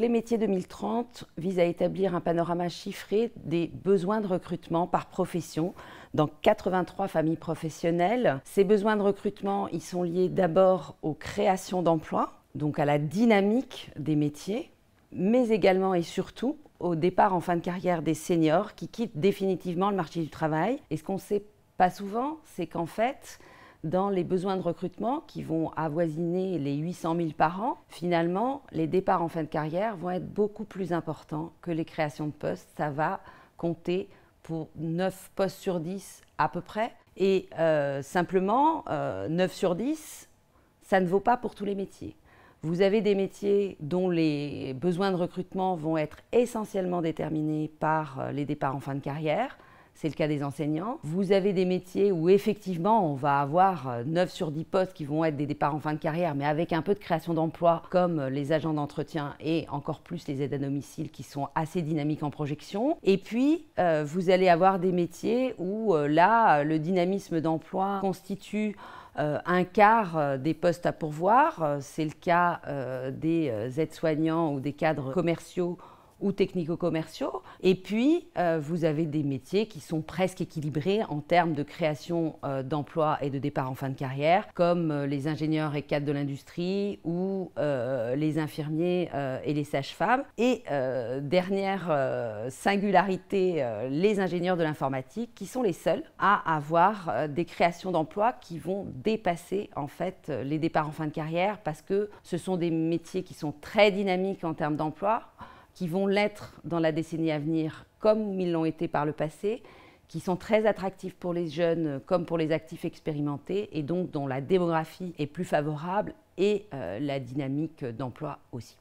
les métiers 2030 visent à établir un panorama chiffré des besoins de recrutement par profession dans 83 familles professionnelles. Ces besoins de recrutement, ils sont liés d'abord aux créations d'emplois, donc à la dynamique des métiers, mais également et surtout au départ en fin de carrière des seniors qui quittent définitivement le marché du travail. Et ce qu'on ne sait pas souvent, c'est qu'en fait, dans les besoins de recrutement qui vont avoisiner les 800 000 par an, finalement, les départs en fin de carrière vont être beaucoup plus importants que les créations de postes. Ça va compter pour 9 postes sur 10 à peu près. Et simplement, 9 sur 10, ça ne vaut pas pour tous les métiers. Vous avez des métiers dont les besoins de recrutement vont être essentiellement déterminés par les départs en fin de carrière. C'est le cas des enseignants. Vous avez des métiers où effectivement on va avoir 9 sur 10 postes qui vont être des départs en fin de carrière, mais avec un peu de création d'emplois comme les agents d'entretien et encore plus les aides à domicile qui sont assez dynamiques en projection. Et puis vous allez avoir des métiers où là le dynamisme d'emploi constitue un quart des postes à pourvoir. C'est le cas des aides-soignants ou des cadres commerciaux ou technico-commerciaux. Et puis, vous avez des métiers qui sont presque équilibrés en termes de création d'emplois et de départ en fin de carrière, comme les ingénieurs et cadres de l'industrie ou les infirmiers et les sages-femmes. Et dernière singularité, les ingénieurs de l'informatique qui sont les seuls à avoir des créations d'emplois qui vont dépasser en fait les départs en fin de carrière parce que ce sont des métiers qui sont très dynamiques en termes d'emploi, qui vont l'être dans la décennie à venir comme ils l'ont été par le passé, qui sont très attractifs pour les jeunes comme pour les actifs expérimentés et donc dont la démographie est plus favorable et la dynamique d'emploi aussi.